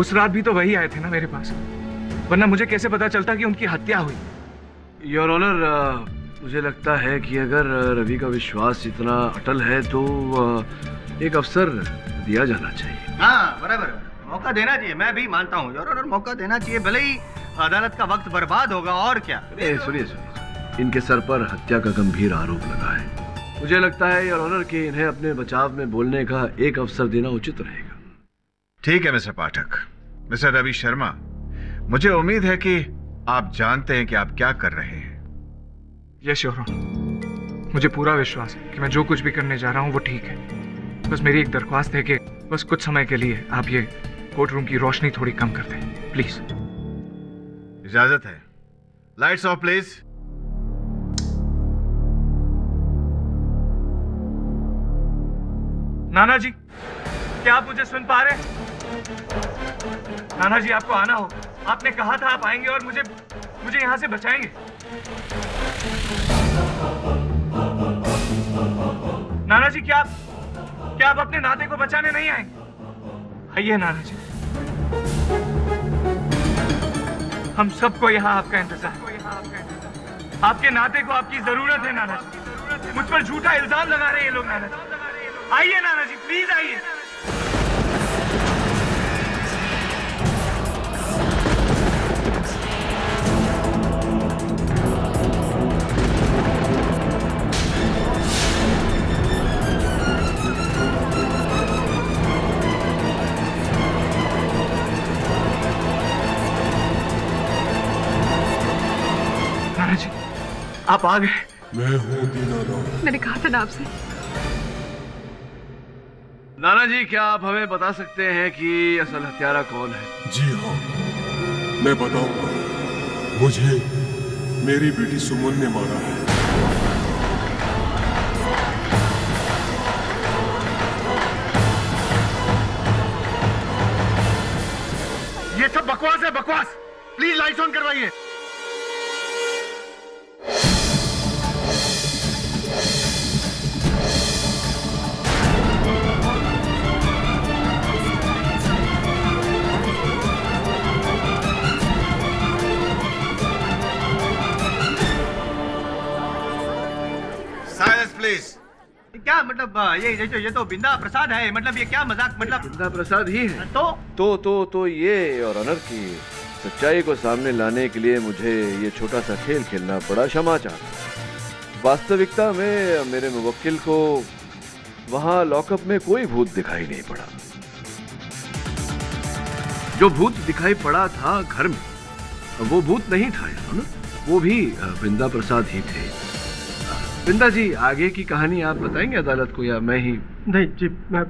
उस रात भी तो वही आए थे ना मेरे पास, वरना मुझे कैसे पता चलता कि उनकी हत्या हुई। योर ऑनर मुझे लगता है कि अगर रवि का विश्वास इतना अटल है तो एक अवसर दिया जाना चाहिए। हाँ बराबर, मौका देना चाहिए। मैं भी मानता हूँ योर ऑनर, मौका देना चाहिए, भले ही अदालत का वक्त बर्बाद होगा। और क्या, सुनिए सुनिए, इनके सर पर हत्या का गंभीर आरोप लगा है। मुझे लगता है योर ऑनर कि इन्हें अपने बचाव में बोलने का एक अवसर देना उचित रहेगा। ठीक है मिस्टर पाठक। मिस्टर रवि शर्मा, मुझे उम्मीद है कि आप जानते हैं कि आप क्या कर रहे हैं। यस योर ऑनर, मुझे पूरा विश्वास है कि मैं जो कुछ भी करने जा रहा हूँ वो ठीक है। बस मेरी एक दरख्वास्त है कि बस कुछ समय के लिए आप ये कोर्ट रूम की रोशनी थोड़ी कम कर दें, प्लीज। इजाजत है। Lights off please. नाना जी, क्या आप मुझे सुन पा रहे हैं? नाना जी आपको आना हो, आपने कहा था आप आएंगे और मुझे मुझे यहां से बचाएंगे। नाना जी, क्या क्या आप अपने नाते को बचाने नहीं आएंगे? आइए नाना जी, हम सबको यहाँ आपका इंतजार है। आपके नाते को आपकी जरूरत है नाना जी। मुझ पर झूठा इल्जाम लगा रहे हैं ये लोग नाना जी। आइए नाना जी, प्लीज आइए। आप आ गए। मैं हूँ दीनानाथ। मैंने कहा था ना आपसे। नाना जी, क्या आप हमें बता सकते हैं कि असल हत्यारा कौन है? जी हाँ, मैं बताऊंगा। मुझे मेरी बेटी सुमन ने मारा है। ये सब बकवास है, बकवास। प्लीज लाइट्स ऑन करवाइए। क्या मतलब ये जो ये तो बिंदा प्रसाद है, मतलब ये क्या मजाक? मतलब बिंदा प्रसाद ही है तो तो तो तो ये और अनर की सच्चाई को सामने लाने के लिए मुझे ये छोटा सा खेल खेलना पड़ा। क्षमा चाहता। वास्तविकता में मेरे मुवक्किल को वहाँ लॉकअप में कोई भूत दिखाई नहीं पड़ा। जो भूत दिखाई पड़ा था घर में, वो भूत नहीं था ना, वो भी बिंदा प्रसाद ही थे। बिंदा जी, आगे की कहानी आप बताएंगे अदालत को या मैं ही? नहीं जी, मैं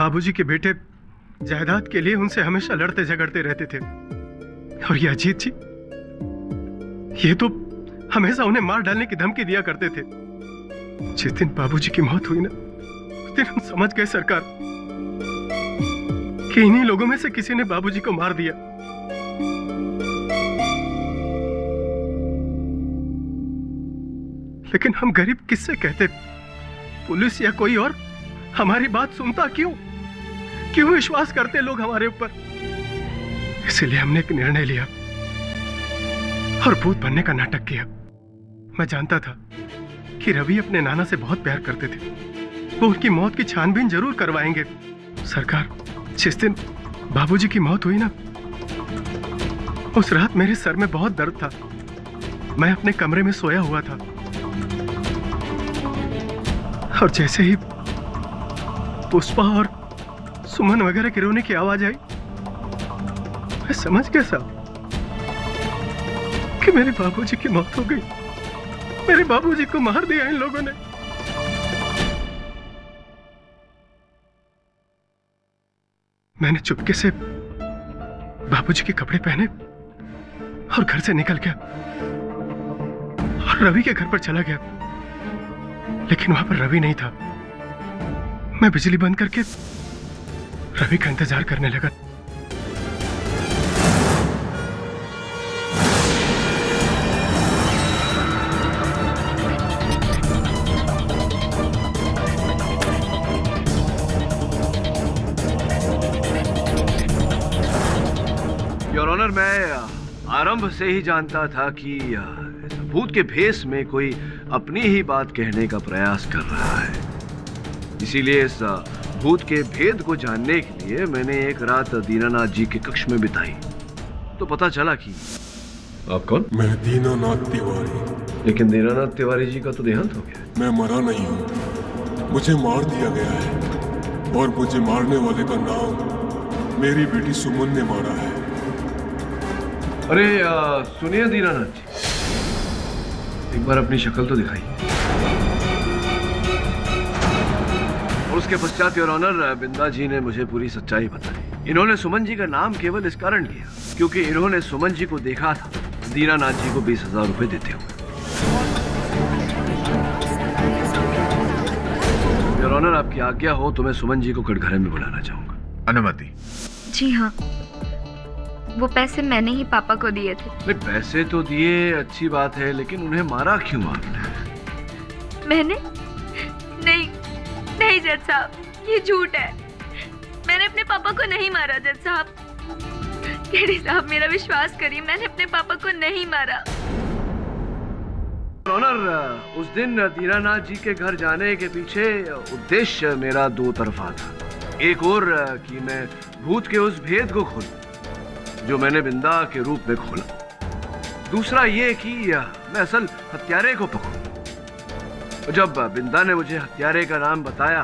बाबूजी के बेटे जायदाद के लिए उनसे हमेशा लड़ते झगड़ते रहते थे, और ये अजीत जी, ये तो हमेशा उन्हें मार डालने की धमकी दिया करते थे। जिस दिन बाबूजी की मौत हुई ना, उस दिन हम समझ गए सरकार कि इन्हीं लोगों में से किसी ने बाबूजी को मार दिया। लेकिन हम गरीब किससे कहते? पुलिस या कोई और हमारी बात सुनता क्यों? क्यों विश्वास करते लोग हमारे ऊपर? इसलिए हमने एक निर्णय लिया और भूत बनने का नाटक किया। मैं जानता था कि रवि अपने नाना से बहुत प्यार करते थे, वो उनकी मौत की छानबीन जरूर करवाएंगे। सरकार, जिस दिन बाबूजी की मौत हुई ना, उस रात मेरे सर में बहुत दर्द था। मैं अपने कमरे में सोया हुआ था, और जैसे ही पुष्पा और सुमन वगैरह के रोने की आवाज आई, मैं समझ गया साहब कि मेरे बाबूजी की मौत हो गई। मेरे बाबूजी को मार दिया इन लोगों ने। मैंने चुपके से बाबूजी के कपड़े पहने और घर से निकल गया और रवि के घर पर चला गया। लेकिन वहां पर रवि नहीं था। मैं बिजली बंद करके रवि का इंतजार करने लगा। योर ऑनर, मैं आरंभ से ही जानता था कि भूत के भेष में कोई अपनी ही बात कहने का प्रयास कर रहा है। इसीलिए इस भूत के भेद को जानने के लिए मैंने एक रात दीनानाथ जी के कक्ष में बिताई, तो पता चला कि आप कौन? मैं दीनानाथ तिवारी। लेकिन दीनानाथ तिवारी जी का तो देहांत हो गया। मैं मरा नहीं हूँ, मुझे मार दिया गया है, और मुझे मारने वाले का नाम मेरी बेटी सुमन ने मारा है। अरे सुनिए दीनानाथ जी, एक बार अपनी शक्ल तो दिखाई। और उसके पश्चात योर ऑनर, बिंदा जी ने मुझे पूरी सच्चाई बताई। इन्होंने सुमन जी का नाम केवल इस कारण लिया क्योंकि इन्होंने सुमन जी को देखा था दीनानाथ जी को बीस हजार रुपए देते हुए। योर ऑनर, आपकी आज्ञा हो तो मैं सुमन जी को कटघरे में बुलाना चाहूंगा। अनुमति? जी हाँ, वो पैसे मैंने ही पापा को दिए थे। नहीं, पैसे तो दिए, अच्छी बात है, लेकिन उन्हें मारा क्यों आपने? मैंने नहीं, जज साहब, ये झूठ है। मैंने अपने पापा को नहीं मारा जज साहब। केडी साहब मेरा विश्वास करिए, मैंने अपने पापा को नहीं मारा। ऑनर, उस दिन दीनानाथ जी के घर जाने के पीछे उद्देश्य मेरा दो तरफा था। एक और कि मैं भूत के उस भेद को खोलूं जो मैंने बिंदा के रूप में खोला, दूसरा ये कि मैं असल हत्यारे को पकड़ूं। जब बिंदा ने मुझे हत्यारे का नाम बताया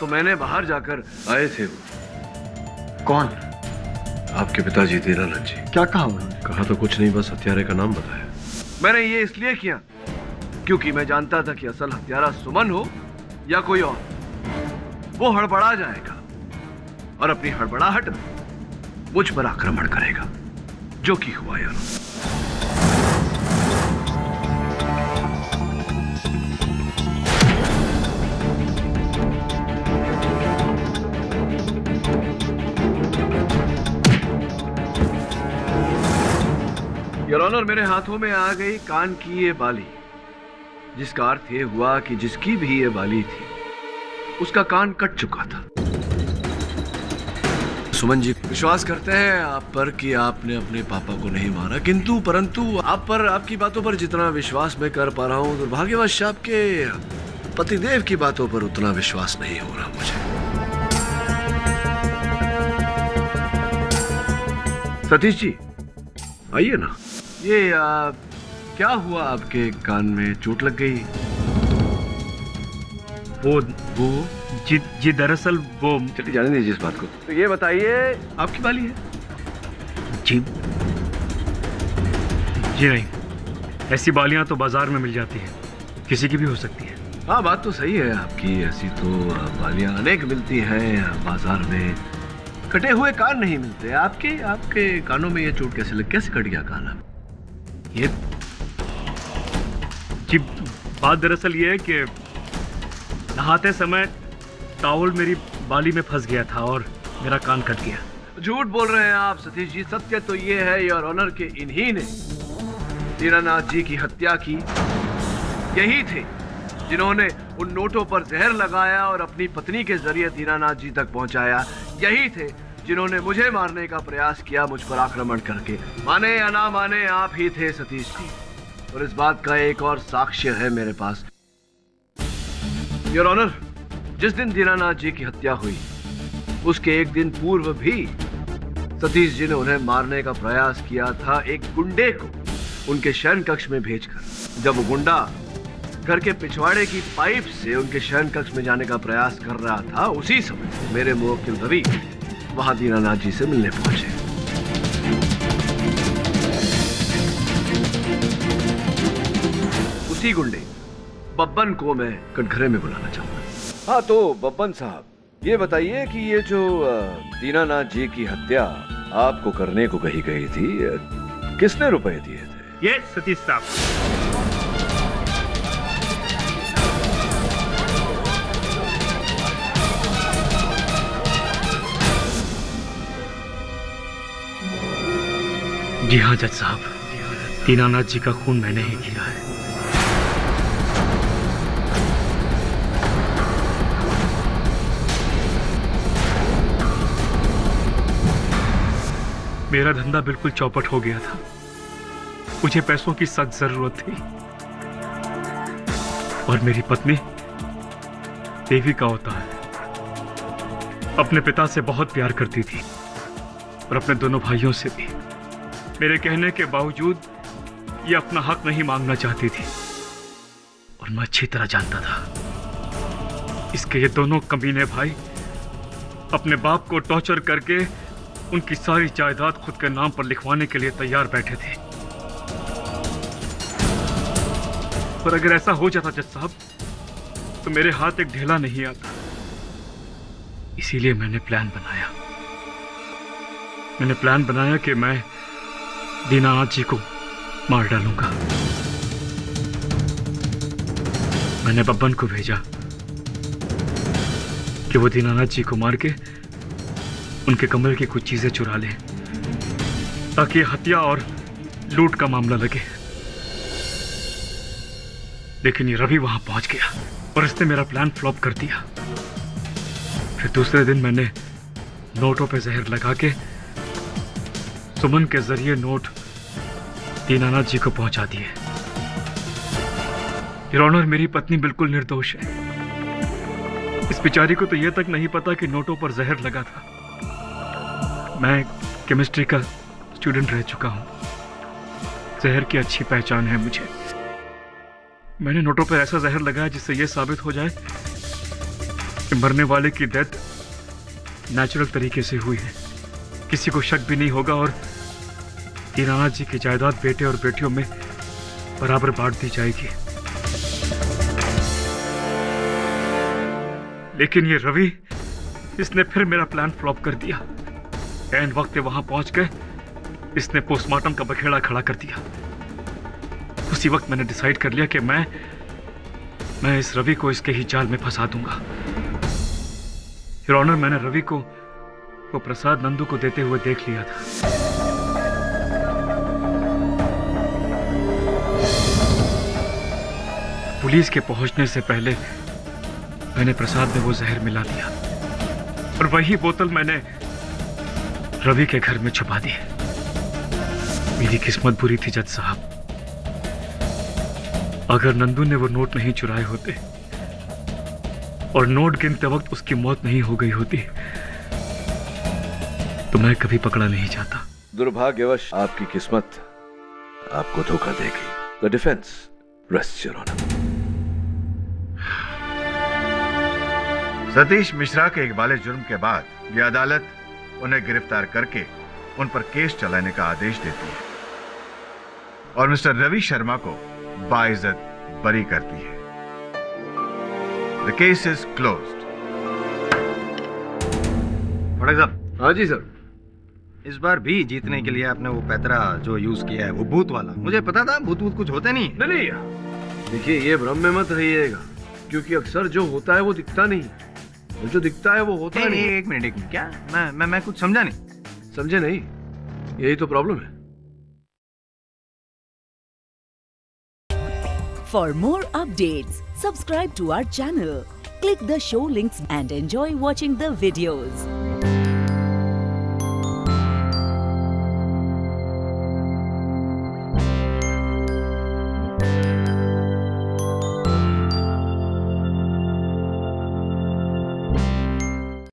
तो मैंने बाहर जाकर आए थे वो। कौन? आपके पिताजी दीनानाथ जी। क्या कहा उन्होंने? कहा तो कुछ नहीं, बस हत्यारे का नाम बताया। मैंने ये इसलिए किया क्योंकि मैं जानता था कि असल हत्यारा सुमन हो या कोई और, वो हड़बड़ा जाएगा और अपनी हड़बड़ाहट में मुझ पर आक्रमण करेगा, जो कि हुआ। यार योर ऑनर, मेरे हाथों में आ गई कान की ये बाली, जिसका अर्थ ये हुआ कि जिसकी भी ये बाली थी उसका कान कट चुका था। सुमन जी, विश्वास करते हैं आप पर कि आपने अपने पापा को नहीं मारा, किंतु परंतु आप पर, आपकी बातों पर जितना विश्वास मैं कर पा रहा हूँ, दुर्भाग्यवश आपके पतिदेव की बातों पर उतना विश्वास नहीं हो रहा मुझे। सतीश जी आइए ना। ये आ, क्या हुआ? आपके कान में चोट लग गई? वो वो जी जी दरअसल वो, चलिए जाने दीजिए इस बात को। तो ये बताइए आपकी बाली है? जी जी नहीं, ऐसी बालियां तो बाजार में मिल जाती हैं, किसी की भी हो सकती है। हाँ बात तो सही है आपकी, ऐसी तो बालियां अनेक मिलती हैं बाजार में, कटे हुए कान नहीं मिलते। आपके आपके कानों में ये चोट कैसे लग, कैसे कट गया कान? ये जी बात दरअसल ये है कि नहाते समय टॉवल मेरी बाली में फंस गया था और मेरा कान कट गया। झूठ बोल रहे हैं आप सतीश जी, सत्य तो ये है योर ऑनर के इन्हीं ने दीनानाथ जी की हत्या की। यही थे जिन्होंने उन नोटों पर जहर लगाया और अपनी पत्नी के जरिए दीनानाथ जी तक पहुंचाया। यही थे जिन्होंने मुझे मारने का प्रयास किया, मुझ पर आक्रमण करके। माने या ना माने आप ही थे सतीश जी, और इस बात का एक और साक्ष्य है मेरे पास। योर ऑनर, जिस दिन दीनानाथ जी की हत्या हुई उसके एक दिन पूर्व भी सतीश जी ने उन्हें मारने का प्रयास किया था, एक गुंडे को उनके शयन कक्ष में भेजकर। जब वो गुंडा घर के पिछवाड़े की पाइप से उनके शयन कक्ष में जाने का प्रयास कर रहा था, उसी समय मेरे मुवक्किल रवि वहां दीनानाथ जी से मिलने पहुंचे। उसी गुंडे बब्बन को मैं कटघरे में बुलाना चाहूंगा। हाँ तो बब्बन साहब, ये बताइए कि ये जो दीनानाथ जी की हत्या आपको करने को कही गई थी, किसने रुपए दिए थे? ये सतीश साहब। जी हाँ जज साहब, दीनानाथ जी का खून मैंने ही किया है। मेरा धंधा बिल्कुल चौपट हो गया था, मुझे पैसों की सख्त जरूरत थी, और मेरी पत्नी देवी का होता है अपने पिता से बहुत प्यार करती थी और अपने दोनों भाइयों से भी। मेरे कहने के बावजूद ये अपना हक नहीं मांगना चाहती थी, और मैं अच्छी तरह जानता था इसके ये दोनों कमीने भाई अपने बाप को टॉर्चर करके उनकी सारी जायदाद खुद के नाम पर लिखवाने के लिए तैयार बैठे थे। पर अगर ऐसा हो जाता जज साहब तो मेरे हाथ एक ढेला नहीं आता, इसीलिए मैंने प्लान बनाया। मैंने प्लान बनाया कि मैं दीनानाथ जी को मार डालूंगा। मैंने बब्बन को भेजा कि वो दीनानाथ जी को मार के उनके कमरे की कुछ चीजें चुरा ले, ताकि हत्या और लूट का मामला लगे। लेकिन ये रवि वहां पहुंच गया और इसने मेरा प्लान फ्लॉप कर दिया। फिर दूसरे दिन मैंने नोटों पे जहर लगा के सुमन के जरिए नोट दीनानाथ जी को पहुंचा दिए। योर ऑनर, मेरी पत्नी बिल्कुल निर्दोष है। इस बिचारी को तो यह तक नहीं पता कि नोटों पर जहर लगा था। मैं केमिस्ट्री का स्टूडेंट रह चुका हूं, जहर की अच्छी पहचान है मुझे। मैंने नोटों पर ऐसा जहर लगाया जिससे यह साबित हो जाए कि मरने वाले की डेथ नेचुरल तरीके से हुई है, किसी को शक भी नहीं होगा, और दीनानाथ जी की जायदाद बेटे और बेटियों में बराबर बांट दी जाएगी। लेकिन ये रवि, इसने फिर मेरा प्लान फ्लॉप कर दिया। एंड वक्त वहां पहुंच गए, इसने पोस्टमार्टम का बखेड़ा खड़ा कर दिया। उसी वक्त मैंने डिसाइड कर लिया कि मैं मैं इस रवि को इसके ही जाल में फंसा दूंगा। योर ऑनर, मैंने रवि को वो प्रसाद नंदू को देते हुए देख लिया था। पुलिस के पहुंचने से पहले मैंने प्रसाद में वो जहर मिला दिया और वही बोतल मैंने रवि के घर में छुपा दी। मेरी किस्मत बुरी थी जज साहब। अगर नंदू ने वो नोट नहीं चुराए होते और नोट गिनते वक्त उसकी मौत नहीं हो गई होती तो मैं कभी पकड़ा नहीं जाता। दुर्भाग्यवश आपकी किस्मत आपको धोखा देगी। The defence rest your honour. Satish Mishra के इकबाले जुर्म के बाद यह अदालत उन्हें गिरफ्तार करके उन पर केस चलाने का आदेश देती है और मिस्टर रवि शर्मा को बाइज्जत बरी करती है। The case is closed. फड़क साहब। हाँ जी सर। इस बार भी जीतने के लिए आपने वो पैतरा जो यूज किया है वो भूत वाला। मुझे पता था भूत भूत कुछ होते नहीं। नहीं यार, देखिए ये भ्रम में मत रहिएगा, क्योंकि अक्सर जो होता है वो दिखता नहीं, जो दिखता है वो होता नहीं। एक मिनट एक मिनट, क्या मैं मैं मैं कुछ समझा नहीं। समझे नहीं, यही तो प्रॉब्लम है। For more updates, subscribe to our channel, click the show links and enjoy watching the videos.